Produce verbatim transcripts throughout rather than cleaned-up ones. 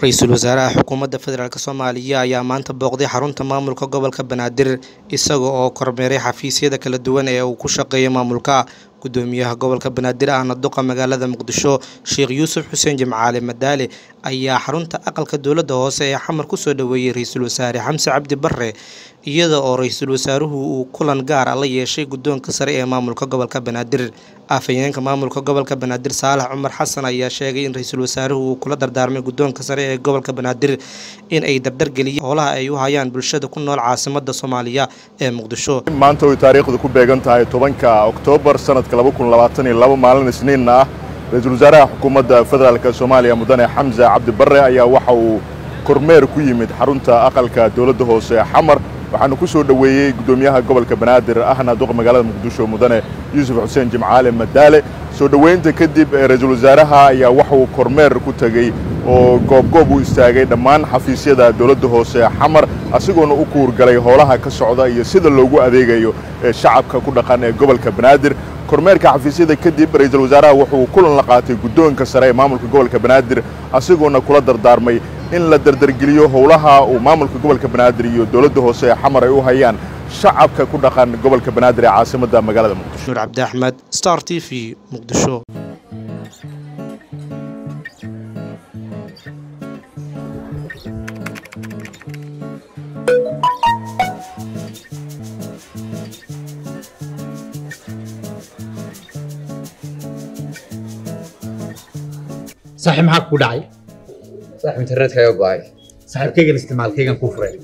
ra-iisul wasaaraha xukuumadda federaalka Soomaaliya ayaa maanta booqday xarunta maamulka gobolka Banaadir isaga oo kormeeray xafiisyada kala duwan ee uu ku shaqeeyo maamulka gudoomiyaha gobolka Banaadir ahna duqa magaalada Muqdisho Sheekh Yuusuf Xuseen Jimcaale Madaale ayaa xarunta aqalka dawladda hoose ee xamar ku soo dhaweeyay ra-iisul wasaare Xamse Cabdi Barre iyada oo ra-iisul wasaaruhu uu kulan gaar ah la yeeshay gudoonka sare ee maamulka gobolka Banaadir afayeenka maamulka gobolka Banaadir Saalax Cumar Xasan ayaa sheegay in ra-iisul wasaaruhu uu kula dardaarmay gudoonka sare ee gobolka Banaadir in ay dardar geliyeen howlaha ay u hayaan bulshada ku nool caasimadda Soomaaliya ee Muqdisho maanta oo taariikhdu ku beegan tahay tobanka Oktoobar sanad laba kun iyo labaatan iyo laba maalin isniin ah ra-iisul wasaaraha xukuumadda federaalka Soomaaliya mudane Xamse Cabdi Barre ayaa waxa uu kormeer ku yimid xarunta aqalka dawladda hoose ee xamar waxaanu ku soo dhaweeyay gudoomiyaha gobolka Banaadir ahna duqa magaalada Muqdisho mudane Yuusuf Xuseen Jimcaale Madaale soo dhaweynta kadib ra-iisul wasaaraha ayaa waxa uu kormeer ku tagay oo goob goob u istaagay dhammaan xafiisyada dawladda hoose ee xamar asigoona u kuurgalay howlaha ka socda iyo sida loogu adeegayo shacabka ku dhaqan ee gobolka Banaadir kormeerka xafiisyada kadib ra-iisul wasaaraha wuxuu kulan la qaatay gudoonka sare ee maamulka gobolka Banaadir asigoona kula dardaarmay in la dardargeliyo howlaha uu maamulka gobolka Banaadir iyo dawladda hoose ee xamar ay u hayaan shacabka ku dhaqan gobolka Banaadir ee caasimada magaalada Muqdisho Cabdi Axmed Star T V Muqdisho. صاحب معك وداعي صاحب انترنت يا باي صاحب كيغن استعمال كيغن كفرين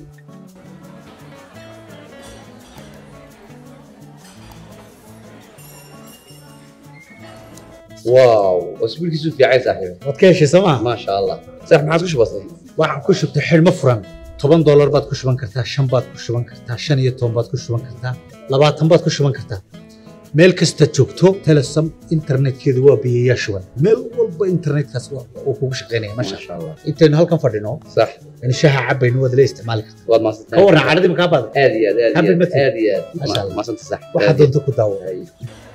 واو اسبوع كيسو في عايز صاحب ما تكيش سما ما شاء الله صاحب معك كش بسيط واحد كش بتحل مفرم toban dollar baad ku shuban kartaa shan baad ku shuban kartaa shan iyo toban baad ku shuban kartaa labaatan baad ku shuban kartaa meel kasta joogto telesom internetkeedu waa biyaha shuban meel walba internetkaas oo kugu shaqeynaya ma sha Allah intaan halkan fadhino sax in shaha cabayno wada la isticmaali kartaa waa ma sax ka waran caadi ma ka baad aad iyo aad aad iyo aad ma sax waxa doonto ku daawoo